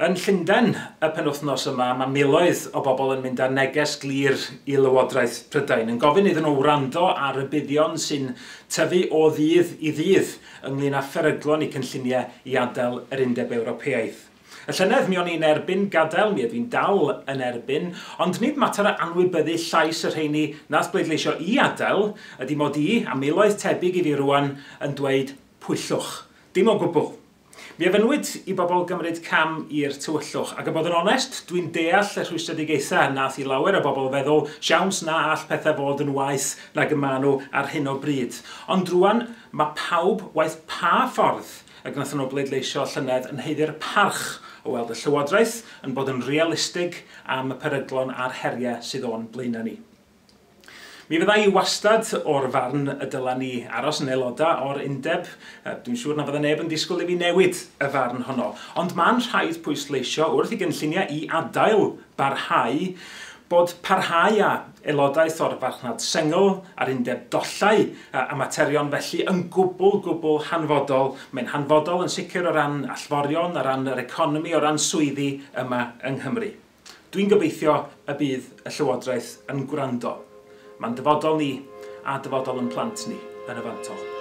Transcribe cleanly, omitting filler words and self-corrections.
Yn Llundain, y penwthnos yma, mae miloedd o bobl yn mynd â neges glir i Lywodraeth Prydain yn gofyn iddyn nhw wrando ar y buddion sy'n tyfu o ddydd i ddydd ynglyn â pheryglon i cynlluniau i adael yr Undeb Ewropeaidd. Y llynedd mi o'n i'n erbyn gadael, mi ydw i'n dal yn erbyn, ond nid mater o anwybyddu llais y rheini nath bleidleisio i adael ydy mod i a miloedd tebyg i fi rwan yn dweud pwyllwch. Dim o gwbl. Mi efenwyd i bobl gymryd cam i'r tywyllwch, ac y bod yn onest, dwi'n deall y rhwystredigaethau nath i lawer o bobl feddwl siawns na all pethau fod yn waith nag y maen nhw ar hyn o bryd. Ond rwan, mae pawb waith pa ffordd y gwnaethon nhw bleidleisio llynedd yn heiddi'r parch o weld y Llywodraeth yn bod yn realistig am y peryglon a'r heriau sydd o'n blaenau ni. Mi fyddai i wastad o'r farn y dyla ni aros yn aelodau o'r Undeb. Dwi'n siŵr na fydda neb yn disgwyl i fi newid y farn honno. Ond mae'n rhaid pwysleisio wrth i gynlluniau i adael barhau bod parhau a aelodaeth o'r farchnad sengl a'r Undeb dollau a materion felly yn gwbl hanfodol. Mae'n hanfodol yn sicr o ran allforion, o ran yr economi, o ran swyddi yma yng Nghymru. Dwi'n gobeithio y bydd y Llywodraeth yn gwrando. Mae'n dyfodol ni a dyfodol yn plant ni yn y fantol.